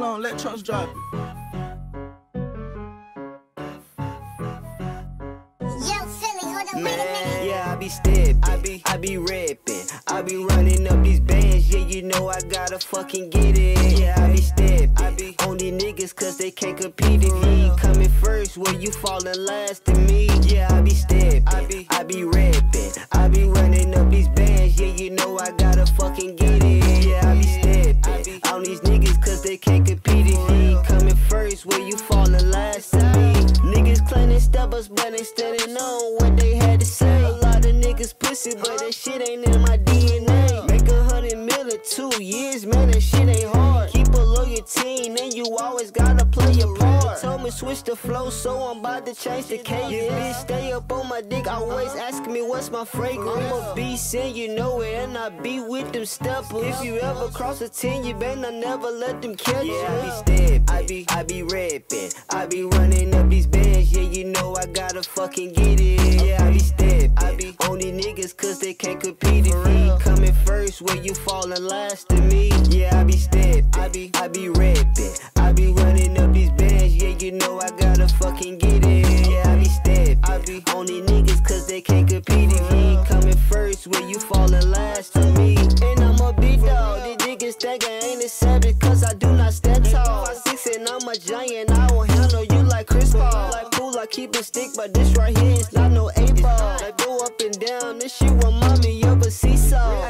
Hold on, let Trunks drop it. Yeah, I be steppin', I be reppin', I be running up these bands, yeah, you know I gotta fucking get it. Yeah, I be steppin', I be on these niggas cause they can't compete with me. Coming first, well, you fallin' last to me. Yeah, I be steppin', I be reppin', I be running up these bands, yeah, you know I gotta fucking get it. Yeah, I be steppin', I be on these niggas cause they can't compete with me. Coming first, well, you fallin' last to me. Niggas claiming steppers, but they standin' on what they had to say. A lot of niggas pussy, but that shit ain't in my DNA. Make 100 mil in 2 years, man, that shit ain't hard. Keep a loyal team, and you always gotta play your part. Told me switch the flow, so I'm about to change the cadence. Yeah, bitch, stay up on my dick, always asking me what's my fragrance. I'm a beast, and you know it, and I be with them steppers. If you ever cross a 10, you better I never let them catch you. Yeah, I be steppin', I be reppin', I be running up these bands, yeah, you know I gotta fucking get it. Yeah, I be steppin', I be on these niggas cause they can't compete with me. Coming first, where you fallin' last to me. Yeah, I be steppin', I be reppin', I be running up these bands, yeah, you know I gotta fucking get it. Yeah, I be steppin', I be on these niggas cause they can't compete with me. Coming first, where you fallin' last to me. And I'm a big dog, these niggas think I ain't a savage cause I do not stand tall. 5'6" and I'm a giant, I won't handle you like Chris Paul. Like pool, I keep a stick, but this right here is not no 8 ball. Like go up and down, this shit remind me of a seesaw.